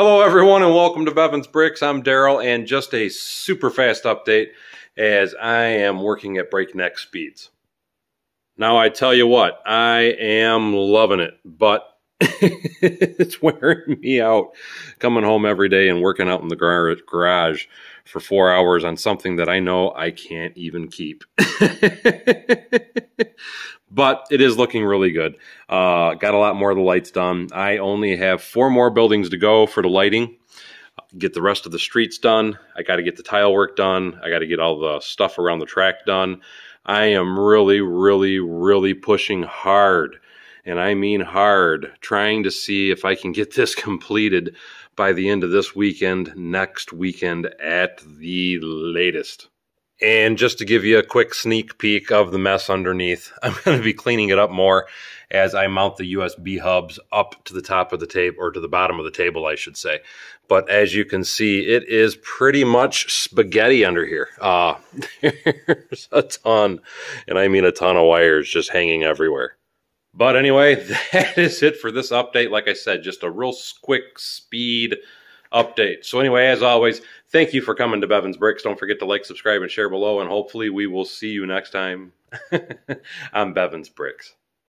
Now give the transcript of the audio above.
Hello everyone and welcome to Bevins Bricks. I'm Darryl and just a super fast update as I am working at breakneck speeds. Now I tell you what, I am loving it, but it's wearing me out coming home every day and working out in the garage for 4 hours on something that I know I can't even keep. But it is looking really good. Got a lot more of the lights done. I only have 4 more buildings to go for the lighting. Get the rest of the streets done. I got to get the tile work done. I got to get all the stuff around the track done. I am really, really, really pushing hard. And I mean hard, trying to see if I can get this completed by the end of this weekend, next weekend at the latest. And just to give you a quick sneak peek of the mess underneath, I'm going to be cleaning it up more as I mount the USB hubs up to the top of the table, or to the bottom of the table, I should say. But as you can see, it is pretty much spaghetti under here. There's a ton, and I mean a ton of wires just hanging everywhere. But anyway, that is it for this update. Like I said, just a real quick speed update. So anyway, as always, thank you for coming to Bevins Bricks. Don't forget to like, subscribe, and share below, and hopefully we will see you next time on Bevins Bricks.